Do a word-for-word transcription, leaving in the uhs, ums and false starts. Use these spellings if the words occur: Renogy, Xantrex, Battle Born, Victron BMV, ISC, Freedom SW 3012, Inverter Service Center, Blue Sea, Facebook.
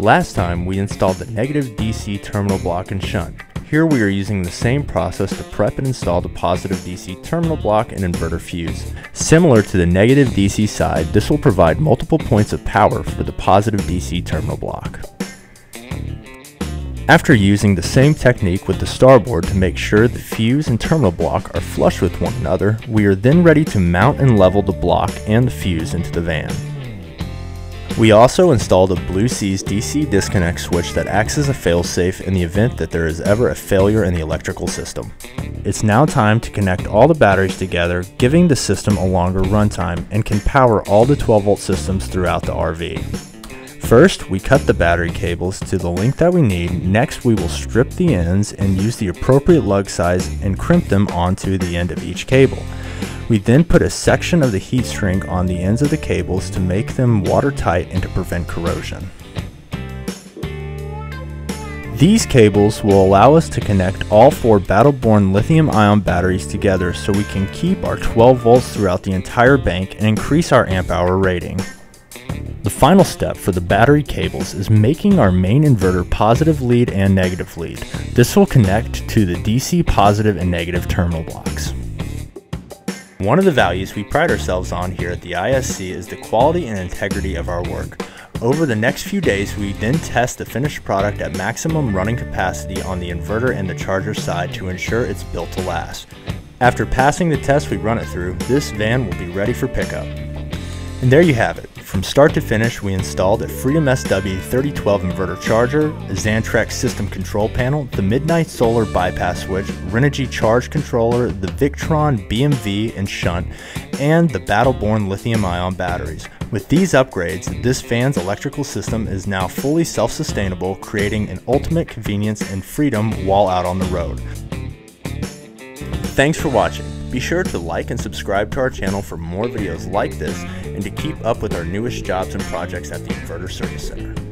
Last time we installed the negative D C terminal block and shunt. Here we are using the same process to prep and install the positive D C terminal block and inverter fuse. Similar to the negative D C side, this will provide multiple points of power for the positive D C terminal block. After using the same technique with the starboard to make sure the fuse and terminal block are flush with one another, we are then ready to mount and level the block and the fuse into the van. We also installed a Blue Sea's D C disconnect switch that acts as a failsafe in the event that there is ever a failure in the electrical system. It's now time to connect all the batteries together, giving the system a longer runtime and can power all the twelve volt systems throughout the R V. First, we cut the battery cables to the length that we need. Next, we will strip the ends and use the appropriate lug size and crimp them onto the end of each cable. We then put a section of the heat shrink on the ends of the cables to make them watertight and to prevent corrosion. These cables will allow us to connect all four Battle Born lithium-ion batteries together so we can keep our twelve volts throughout the entire bank and increase our amp hour rating. The final step for the battery cables is making our main inverter positive lead and negative lead. This will connect to the D C positive and negative terminal blocks. One of the values we pride ourselves on here at the I S C is the quality and integrity of our work. Over the next few days, we then test the finished product at maximum running capacity on the inverter and the charger side to ensure it's built to last. After passing the test we run it through, this van will be ready for pickup. And there you have it. From start to finish, we installed a Freedom S W thirty twelve inverter charger, a Xantrex system control panel, the Midnight Solar bypass switch, Renogy charge controller, the Victron B M V and shunt, and the Battle Born lithium-ion batteries. With these upgrades, this van's electrical system is now fully self-sustainable, creating an ultimate convenience and freedom while out on the road. Thanks for watching. Be sure to like and subscribe to our channel for more videos like this and to keep up with our newest jobs and projects at the Inverter Service Center.